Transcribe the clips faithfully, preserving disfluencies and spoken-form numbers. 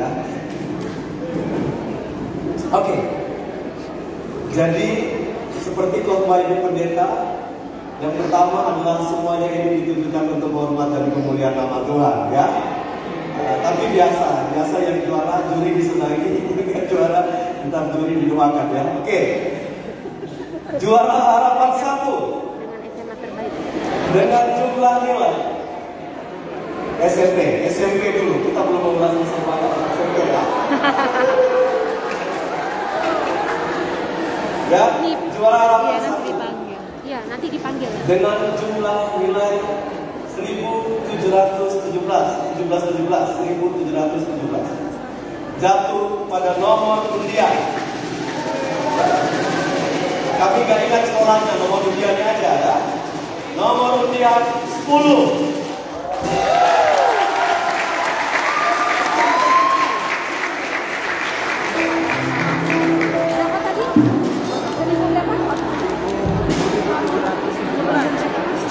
Anda? Oke, okay. Jadi seperti khotbah Ibu Pendeta, yang pertama adalah semuanya ini ditujukan untuk menghormat dan kemuliaan nama Tuhan, ya. Uh, tapi biasa, biasa yang juara juri disenangi, yang juara entar juri dilupakan, ya. Oke, okay. Juara harapan satu dengan jumlah nilai S M P, S M P dulu, kita belum membahas S M P, S M P ya. Ya, juara harapan ya, satu ya, nanti dipanggil dengan jumlah nilai seribu tujuh ratus tujuh belas jatuh pada nomor undian. Kami gak ingat sekolahnya, nomor undiannya aja ya. Nomor undian sepuluh.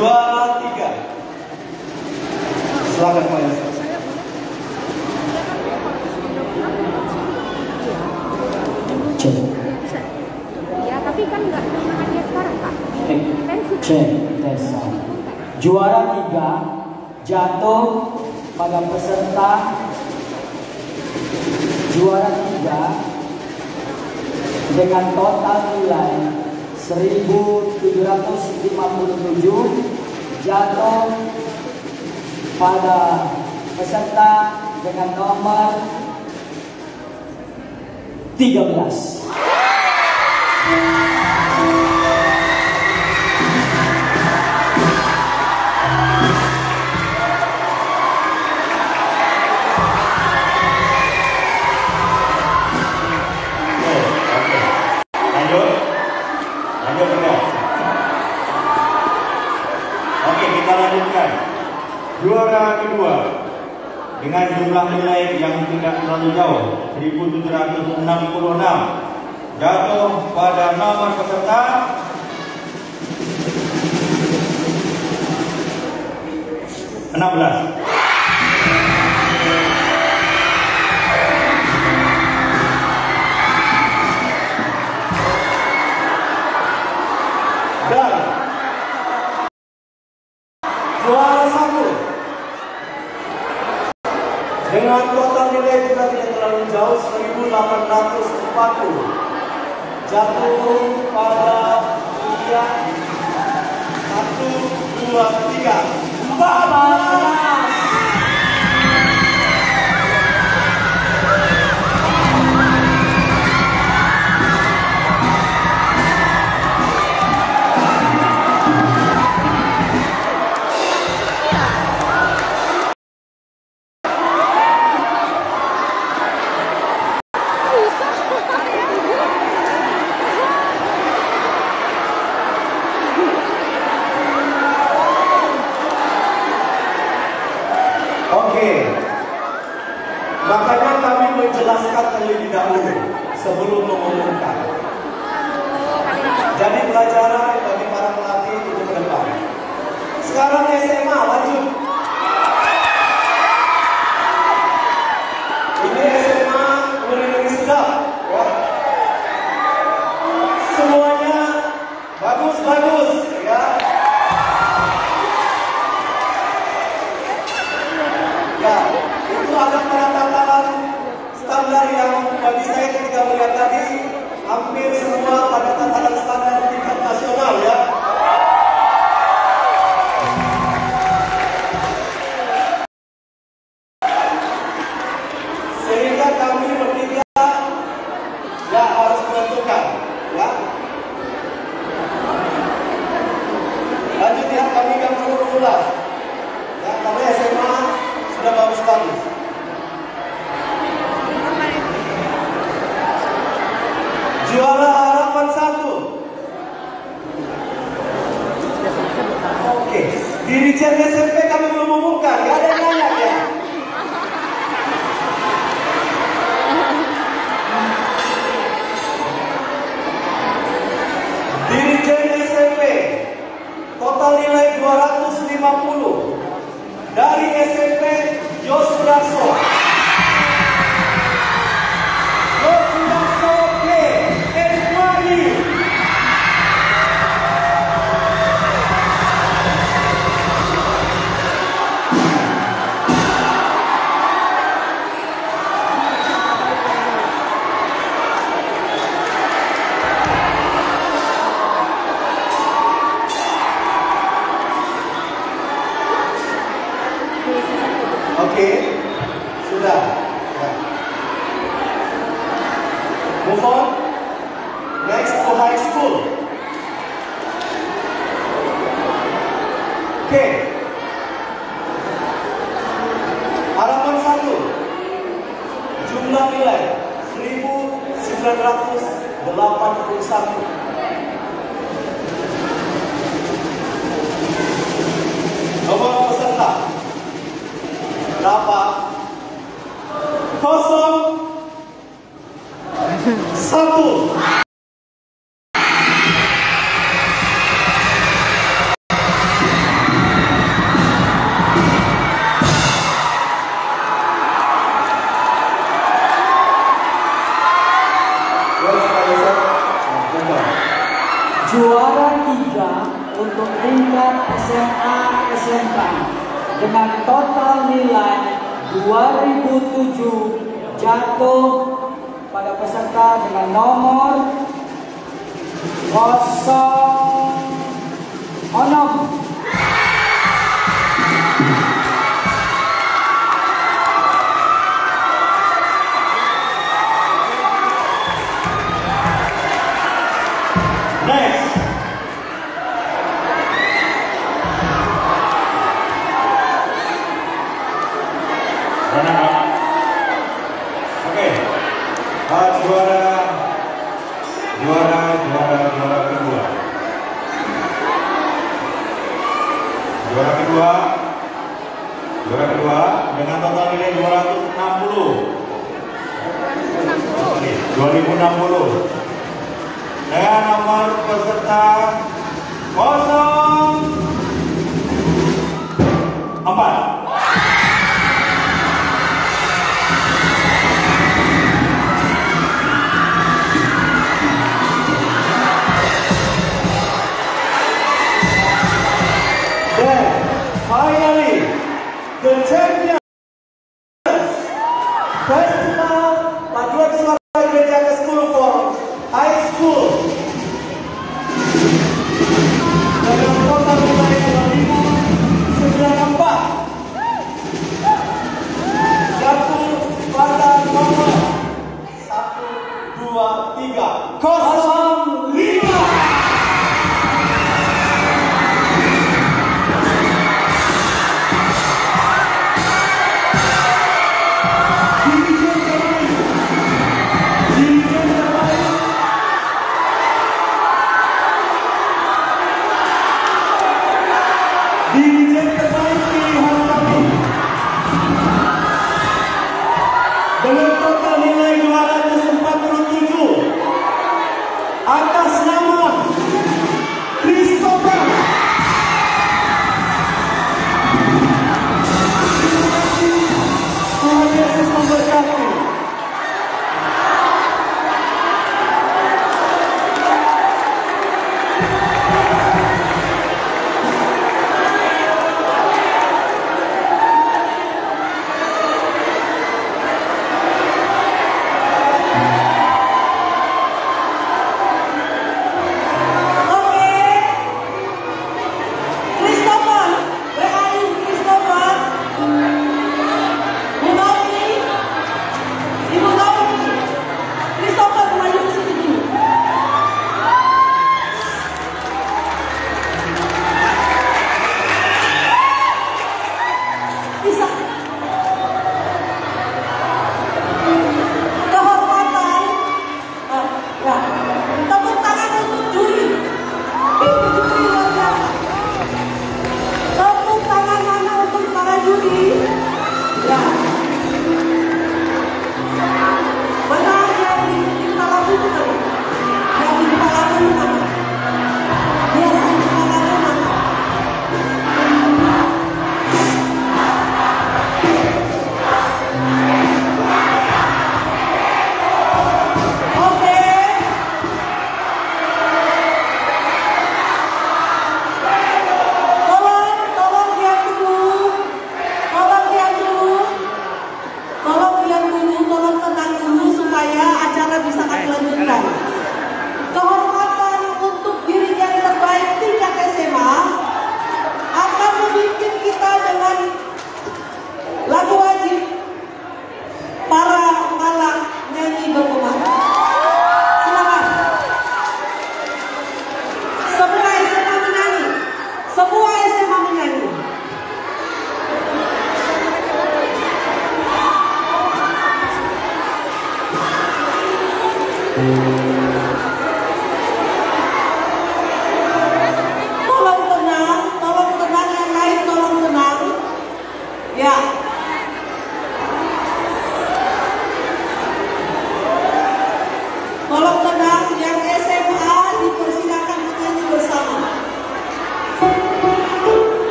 Juara tiga. Silakan Pak Yas. C. Ya, tapi kan enggak terima hadiah sekarang, Pak. C. Tes. Juara tiga jatuh pada peserta juara tiga dengan total nilai seribu tujuh ratus lima puluh tujuh jatuh pada peserta dengan nomor tiga belas. Juara kedua dengan jumlah nilai yang tidak terlalu jauh seribu tujuh ratus enam puluh enam jatuh pada nomor peserta enam belas. Dengan total nilai juga tidak terlalu jauh seribu delapan ratus empat puluh jatuh pada pilihan satu, dua, tiga, empat belas. Makanya kami menjelaskan terlebih dahulu sebelum mengumumkan. Jadi pelajaran bagi para pelatih itu ke depan. Sekarang S M A lanjut. Ini S M A Negeri Sedap. Semuanya bagus-bagus ya. Ya, itu ada standar yang bagi saya ketika melihat tadi hampir semua pada tataran standar tingkat nasional ya. Sehingga kami bertiga ya harus menentukan ya. Lanjut ya, kami akan mengulas ya, karena S M A sudah bagus-bagus. sudah. Ya. Move on. Next to high school. Oke. Okay. Halaman satu. Jumlah nilai seribu sembilan ratus delapan puluh satu. Nomor peserta berapa? Kosong satu. Juara tiga untuk tingkat S M A S M K dengan total nilai dua ribu tujuh jatuh pada peserta dengan nomor nol enam. Juara kedua, juara kedua dengan total nilai dua ratus enam puluh. dua ribu enam puluh. Dengan nomor peserta nol empat.